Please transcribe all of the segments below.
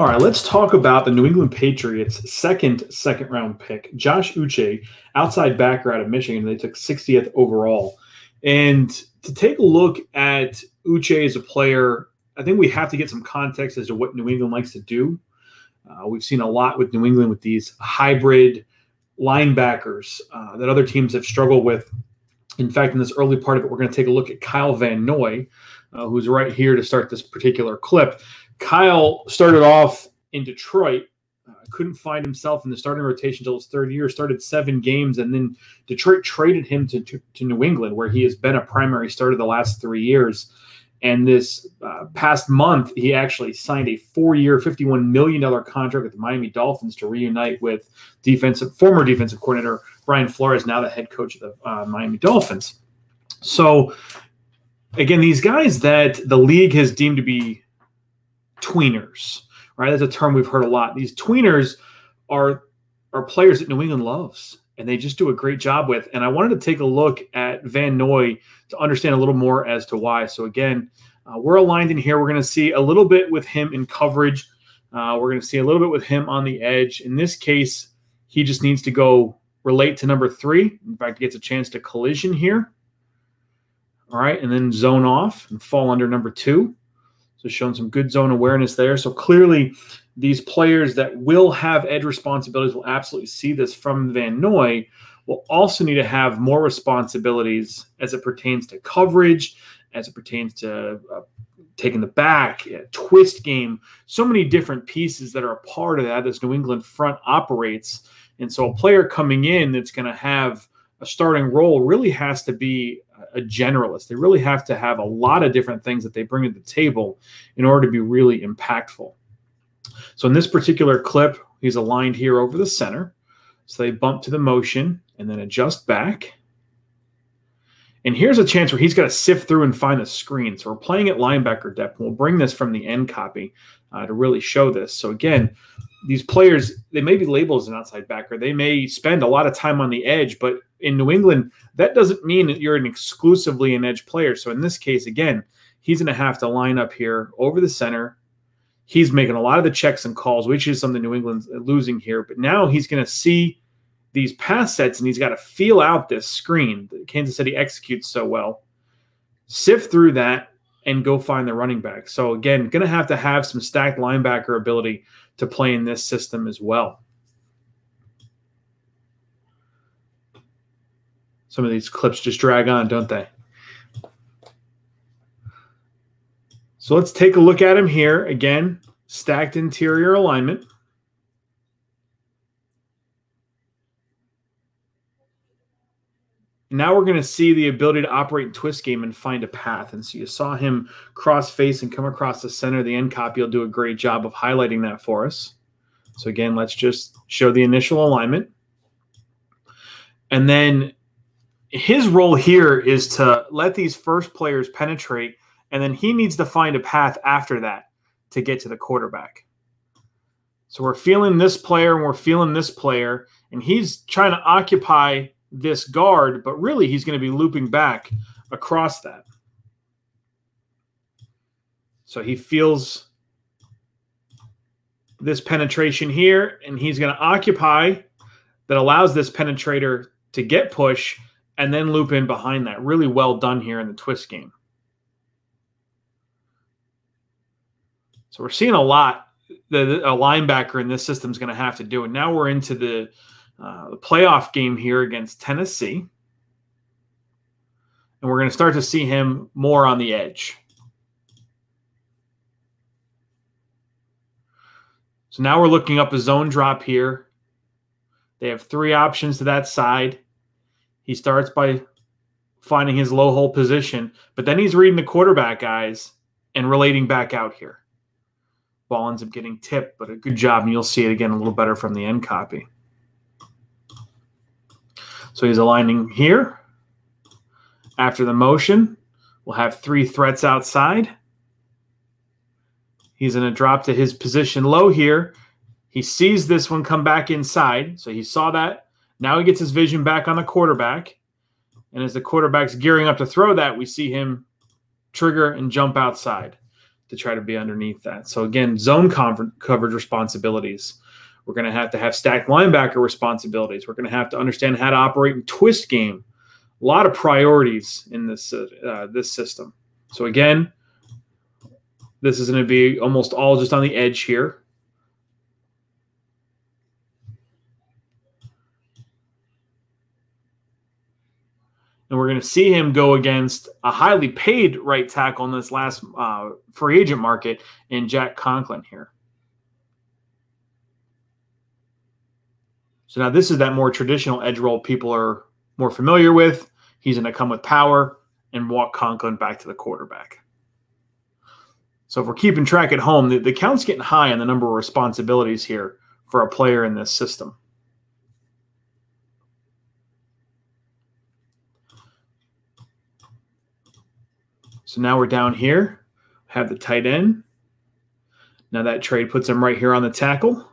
All right, let's talk about the New England Patriots' second-round pick, Josh Uche, outside backer out of Michigan. They took 60th overall. And to take a look at Uche as a player, I think we have to get some context as to what New England likes to do. We've seen a lot with New England with these hybrid linebackers that other teams have struggled with. In fact, in this early part of it, we're going to take a look at Kyle Van Noy, who's right here to start this particular clip. Kyle started off in Detroit, couldn't find himself in the starting rotation until his third year, started 7 games, and then Detroit traded him to New England, where he has been a primary starter the last 3 years. And this past month, he actually signed a 4-year, $51 million contract with the Miami Dolphins to reunite with former defensive coordinator Brian Flores, now the head coach of the Miami Dolphins. So, again, these guys that the league has deemed to be tweeners, right? That's a term we've heard a lot. These tweeners are players that New England loves, and they just do a great job with. And I wanted to take a look at Van Noy to understand a little more as to why. So, again, we're aligned in here. We're going to see a little bit with him in coverage. We're going to see a little bit with him on the edge. In this case, he just needs to go relate to number 3. In fact, he gets a chance to collision here. All right, and then zone off and fall under number 2. So showing some good zone awareness there. So clearly these players that will have edge responsibilities will absolutely see this from Van Noy, will also need to have more responsibilities as it pertains to coverage, as it pertains to taking the back, twist game, so many different pieces that are a part of that as New England front operates. And so a player coming in that's going to have a starting role really has to be a generalist. They really have to have a lot of different things that they bring to the table in order to be really impactful. So in this particular clip, he's aligned here over the center. So they bump to the motion and then adjust back. And here's a chance where he's got to sift through and find the screen. So we're playing at linebacker depth. We'll bring this from the end copy to really show this. So again, these players, they may be labeled as an outside backer. They may spend a lot of time on the edge, but in New England, that doesn't mean that you're exclusively an edge player. So in this case, again, he's going to have to line up here over the center. He's making a lot of the checks and calls, which is something New England's losing here. But now he's going to see these pass sets, and he's got to feel out this screen that Kansas City executes so well, sift through that, and go find the running back. So, again, going to have some stacked linebacker ability to play in this system as well. Some of these clips just drag on, don't they? So let's take a look at him here. Again, stacked interior alignment. Now we're going to see the ability to operate in twist game and find a path. And so you saw him cross face and come across the center. The end copy will do a great job of highlighting that for us. So again, let's just show the initial alignment. And then his role here is to let these first players penetrate, and then he needs to find a path after that to get to the quarterback. So we're feeling this player and we're feeling this player, and he's trying to occupy this guard, but really he's going to be looping back across that. So he feels this penetration here, and he's going to occupy that, allows this penetrator to get push and then loop in behind that. Really well done here in the twist game. So we're seeing a lot that a linebacker in this system is going to have to do. And now we're into the playoff game here against Tennessee. And we're going to start to see him more on the edge. So now we're looking up a zone drop here. They have 3 options to that side. He starts by finding his low hole position, but then he's reading the quarterback eyes and relating back out here. Ball ends up getting tipped, but a good job, and you'll see it again a little better from the end copy. So he's aligning here. After the motion, we'll have 3 threats outside. He's going to drop to his position low here. He sees this one come back inside. So he saw that. Now he gets his vision back on the quarterback. And as the quarterback's gearing up to throw that, we see him trigger and jump outside. to try to be underneath that. So again, zone coverage responsibilities. We're going to have stacked linebacker responsibilities. We're going to have to understand how to operate in twist game. A lot of priorities in this this system. So again, this is going to be almost all just on the edge here. And we're going to see him go against a highly paid right tackle in this last free agent market in Jack Conklin here. So now this is that more traditional edge role people are more familiar with. He's going to come with power and walk Conklin back to the quarterback. So if we're keeping track at home, the count's getting high on the number of responsibilities here for a player in this system. So now we're down here, have the tight end. Now that trade puts him right here on the tackle.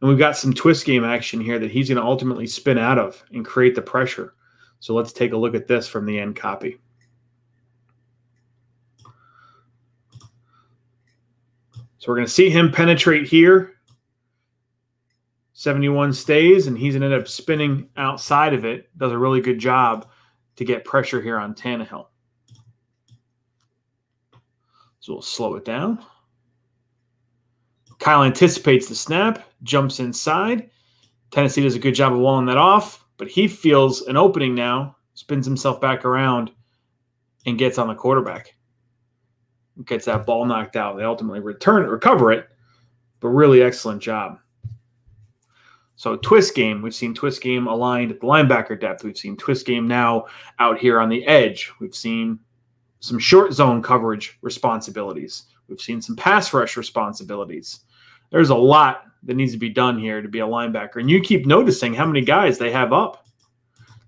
And we've got some twist game action here that he's going to ultimately spin out of and create the pressure. So let's take a look at this from the end copy. So we're going to see him penetrate here. 71 stays, and he's going to end up spinning outside of it. Does a really good job to get pressure here on Tannehill. So we'll slow it down. Kyle anticipates the snap, jumps inside. Tennessee does a good job of walling that off, but he feels an opening now, spins himself back around, and gets on the quarterback. Gets that ball knocked out. They ultimately return it, recover it, but really excellent job. So twist game, we've seen twist game aligned at the linebacker depth. We've seen twist game now out here on the edge. We've seen some short zone coverage responsibilities. We've seen some pass rush responsibilities. There's a lot that needs to be done here to be a linebacker. And you keep noticing how many guys they have up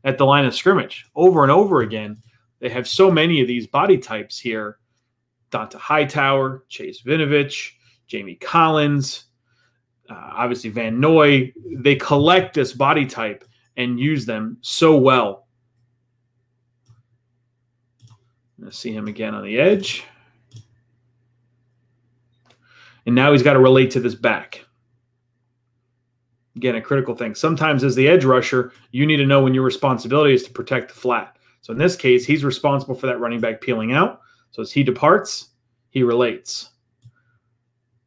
at the line of scrimmage over and over again. They have so many of these body types here. Donta Hightower, Chase Winovich, Jamie Collins, obviously Van Noy, they collect this body type and use them so well. Let's see him again on the edge. And now he's got to relate to this back. Again, a critical thing. Sometimes as the edge rusher, you need to know when your responsibility is to protect the flat. So in this case, he's responsible for that running back peeling out. So as he departs, he relates.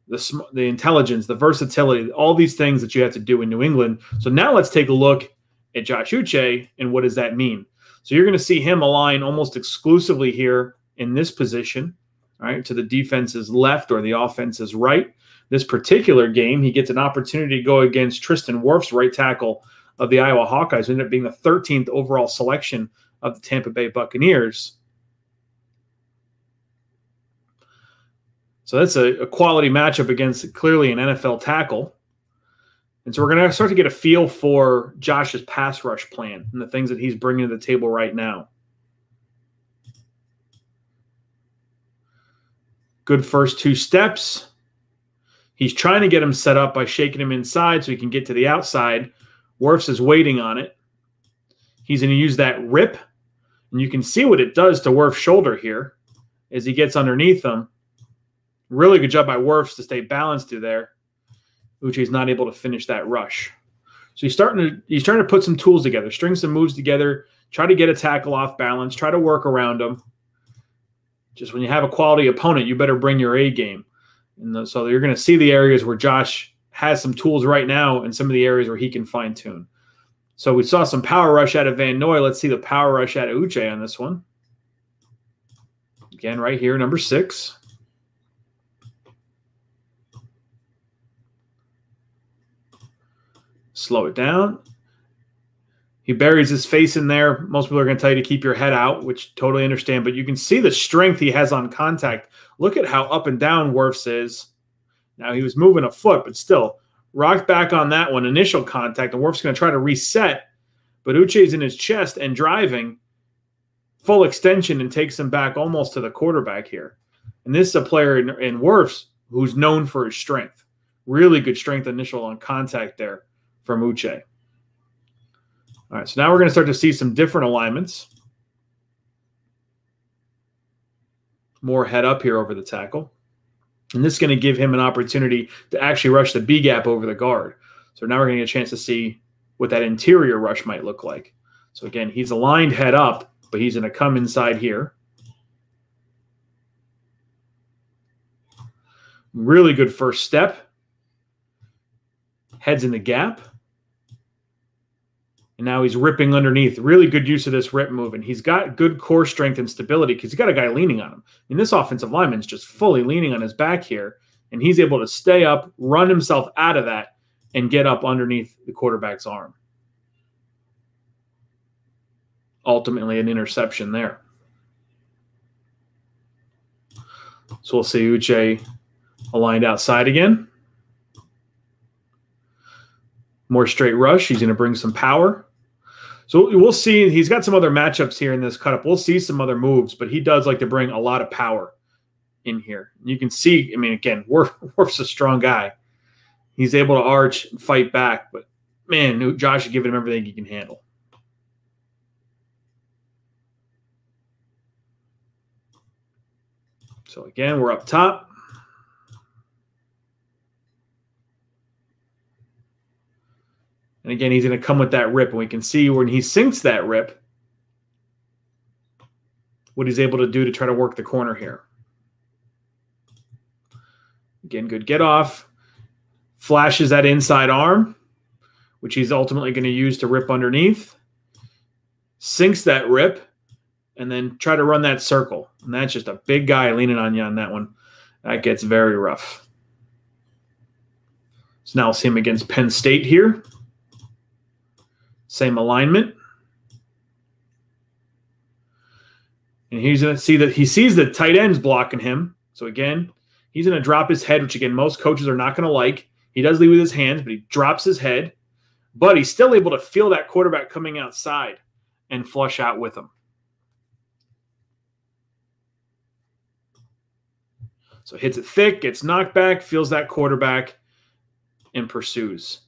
The intelligence, the versatility, all these things that you have to do in New England. So now let's take a look at Josh Uche and what does that mean. So you're going to see him align almost exclusively here in this position, all right, to the defense's left or the offense's right. This particular game, he gets an opportunity to go against Tristan Wirfs, right tackle of the Iowa Hawkeyes, who ended up being the 13th overall selection of the Tampa Bay Buccaneers. So that's a quality matchup against clearly an NFL tackle. And so we're going to start to get a feel for Josh's pass rush plan and the things that he's bringing to the table right now. Good first two steps. He's trying to get him set up by shaking him inside so he can get to the outside. Wirfs is waiting on it. He's going to use that rip. And you can see what it does to Wirfs' shoulder here as he gets underneath him. Really good job by Wirfs to stay balanced through there. Uche's not able to finish that rush. So he's starting to put some tools together, string some moves together, try to get a tackle off balance, try to work around him. Just when you have a quality opponent, you better bring your A game. And so you're going to see the areas where Josh has some tools right now and some of the areas where he can fine tune. So we saw some power rush out of Van Noy. Let's see the power rush out of Uche on this one. Again, right here, number 6. Slow it down. He buries his face in there. Most people are going to tell you to keep your head out, which totally understand. But you can see the strength he has on contact. Look at how up and down Wirfs is. Now he was moving a foot, but still rocked back on that one. Initial contact, and Wirfs going to try to reset, but Uche's in his chest and driving full extension and takes him back almost to the quarterback here. And this is a player in Wirfs who's known for his strength. Really good strength initial on contact there from Uche. All right, so now we're going to start to see some different alignments. more head up here over the tackle. And this is going to give him an opportunity to actually rush the B gap over the guard. So now we're going to get a chance to see what that interior rush might look like. So again, he's aligned head up, but he's going to come inside here. Really good first step. Heads in the gap. And now he's ripping underneath. Really good use of this rip move. And he's got good core strength and stability because he's got a guy leaning on him. And this offensive lineman is just fully leaning on his back here. And he's able to stay up, run himself out of that, and get up underneath the quarterback's arm. Ultimately, an interception there. So we'll see Uche aligned outside again. More straight rush. He's going to bring some power. So we'll see. He's got some other matchups here in this cutup. We'll see some other moves, but he does like to bring a lot of power in here. You can see, I mean, again, Wirfs a strong guy. He's able to arch and fight back, but, man, Josh is giving him everything he can handle. So, again, we're up top. And, again, he's going to come with that rip, and we can see when he sinks that rip what he's able to do to try to work the corner here. Again, good get off. Flashes that inside arm, which he's ultimately going to use to rip underneath. Sinks that rip, and then try to run that circle. And that's just a big guy leaning on you on that one. That gets very rough. So now we'll see him against Penn State here. Same alignment. And he's going to see that he sees the tight end's blocking him. So again, he's going to drop his head, which again, most coaches are not going to like. He does lead with his hands, but he drops his head. But he's still able to feel that quarterback coming outside and flush out with him. So hits it thick, gets knocked back, feels that quarterback, and pursues.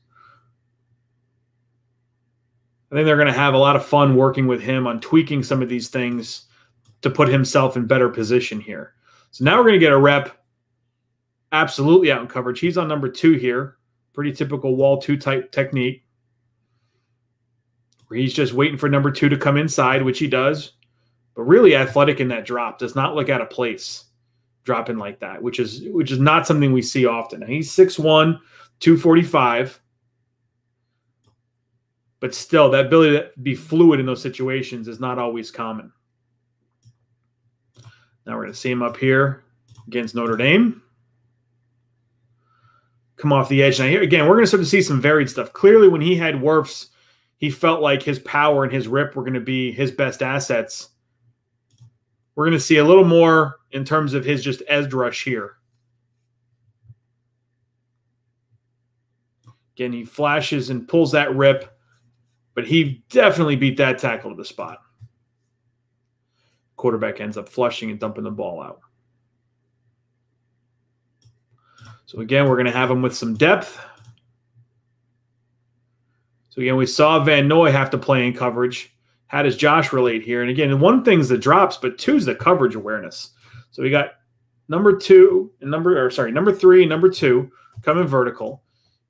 I think they're going to have a lot of fun working with him on tweaking some of these things to put himself in better position here. So now we're going to get a rep. Absolutely out in coverage. He's on number 2 here. Pretty typical wall 2 type technique. Where he's just waiting for number 2 to come inside, which he does. But really athletic in that drop. Does not look out of place dropping like that, which is not something we see often. Now he's 6'1", 245. But still, that ability to be fluid in those situations is not always common. Now we're going to see him up here against Notre Dame. Come off the edge. Now, here again, we're going to start to see some varied stuff. Clearly, when he had Wirfs, he felt like his power and his rip were going to be his best assets. We're going to see a little more in terms of his just edge rush here. Again, he flashes and pulls that rip, but he definitely beat that tackle to the spot. Quarterback ends up flushing and dumping the ball out. So, again, we're going to have him with some depth. So, again, we saw Van Noy have to play in coverage. How does Josh relate here? And, again, one thing's the drops, but two's the coverage awareness. So, we got number three and number two coming vertical.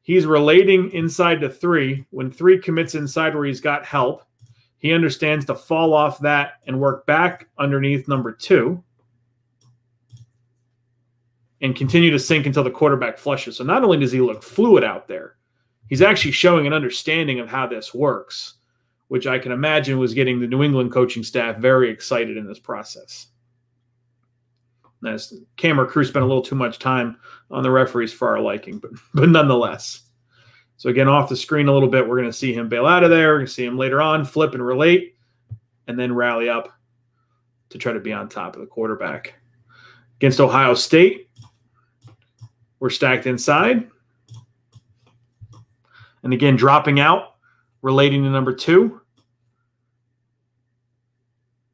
He's relating inside to 3. When 3 commits inside where he's got help, he understands to fall off that and work back underneath number 2. And continue to sink until the quarterback flushes. So not only does he look fluid out there, he's actually showing an understanding of how this works, which I can imagine was getting the New England coaching staff very excited in this process. As camera crew spent a little too much time on the referees for our liking, but nonetheless. So again, off the screen a little bit, we're going to see him bail out of there. We're going to see him later on flip and relate, and then rally up to try to be on top of the quarterback. Against Ohio State, we're stacked inside. And again, dropping out, relating to number 2.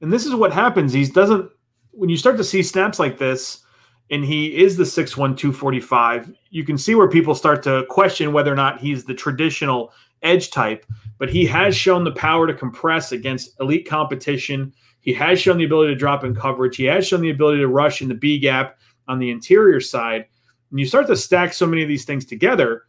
And this is what happens. He doesn't, when you start to see snaps like this, and he is the 6'1", 245, you can see where people start to question whether or not he's the traditional edge type. But he has shown the power to compress against elite competition. He has shown the ability to drop in coverage. He has shown the ability to rush in the B gap on the interior side. And you start to stack so many of these things together.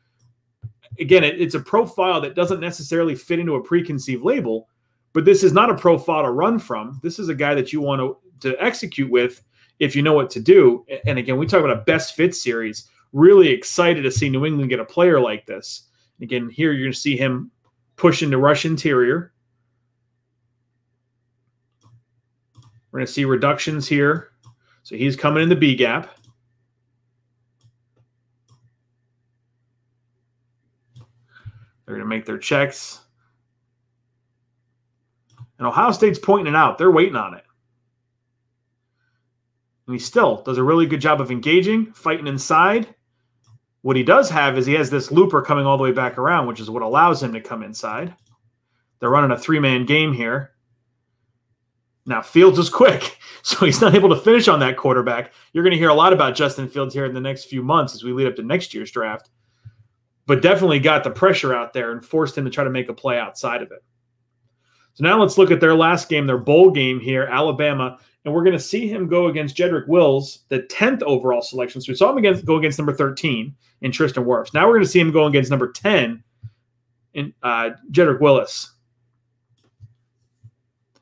Again, it's a profile that doesn't necessarily fit into a preconceived label, but this is not a profile to run from. This is a guy that you want to execute with if you know what to do. And again, we talk about a best fit series. Really excited to see New England get a player like this. Again, here you're going to see him push into rush interior. We're going to see reductions here. So he's coming in the B gap. They're going to make their checks. And Ohio State's pointing it out. They're waiting on it. And he still does a really good job of engaging, fighting inside. What he does have is he has this looper coming all the way back around, which is what allows him to come inside. They're running a three-man game here. Now, Fields is quick, so he's not able to finish on that quarterback. You're going to hear a lot about Justin Fields here in the next few months as we lead up to next year's draft, but definitely got the pressure out there and forced him to try to make a play outside of it. So now let's look at their last game, their bowl game here, Alabama, and we're going to see him go against Jedrick Wills, the 10th overall selection. So we saw him go against number 13 in Tristan Wirfs. Now we're going to see him go against number 10 in Jedrick Wills.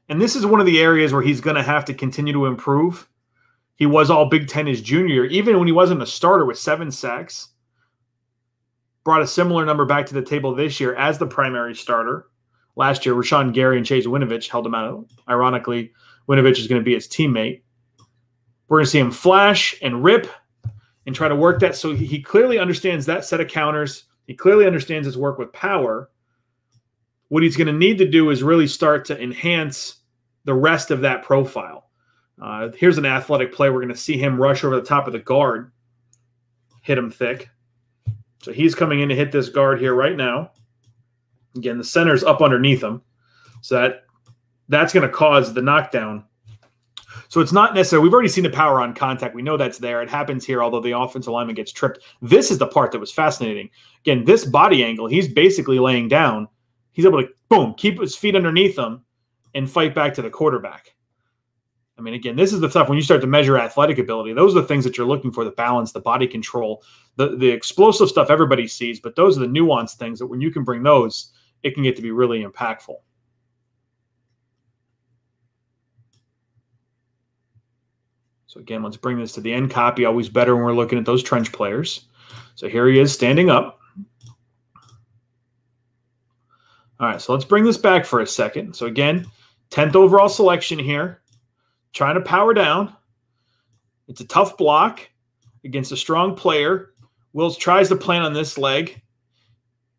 And this is one of the areas where he's going to have to continue to improve. He was all Big Ten his junior year, even when he wasn't a starter, with 7 sacks. Brought a similar number back to the table this year as the primary starter. Last year, Rashawn Gary and Chase Winovich held him out. Ironically, Winovich is going to be his teammate. We're going to see him flash and rip and try to work that. So he clearly understands that set of counters. He clearly understands his work with power. What he's going to need to do is really start to enhance the rest of that profile. Here's an athletic play. We're going to see him rush over the top of the guard, hit him thick. So he's coming in to hit this guard here right now. Again, the center's up underneath him. So that's going to cause the knockdown. So it's not necessary. We've already seen the power on contact. We know that's there. It happens here, although the offensive lineman gets tripped. This is the part that was fascinating. Again, this body angle, he's basically laying down. He's able to, boom, keep his feet underneath him and fight back to the quarterback. I mean, again, this is the stuff when you start to measure athletic ability. Those are the things that you're looking for, the balance, the body control, the explosive stuff everybody sees, but those are the nuanced things that when you can bring those, it can get to be really impactful. So again, let's bring this to the end copy. Always better when we're looking at those trench players. So here he is standing up. All right, so let's bring this back for a second. So again, 10th overall selection here, trying to power down. It's a tough block against a strong player. Wills tries to plan on this leg.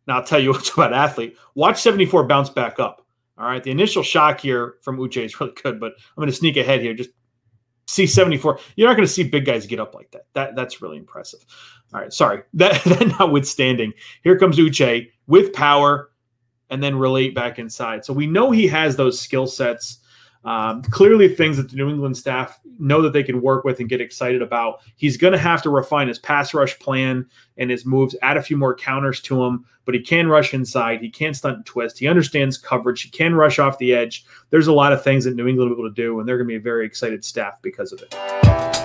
Now I'll tell you what's about athlete. Watch 74 bounce back up. All right, the initial shock here from Uche is really good, but I'm going to sneak ahead here. Just see 74. You're not going to see big guys get up like that. That's really impressive. All right, sorry. That notwithstanding, here comes Uche with power, and then relate back inside. So we know he has those skill sets, clearly things that the New England staff know that they can work with and get excited about. He's going to have to refine his pass rush plan and his moves, add a few more counters to him, but he can rush inside. He can stunt and twist. He understands coverage. He can rush off the edge. There's a lot of things that New England will be able to do, and they're going to be a very excited staff because of it.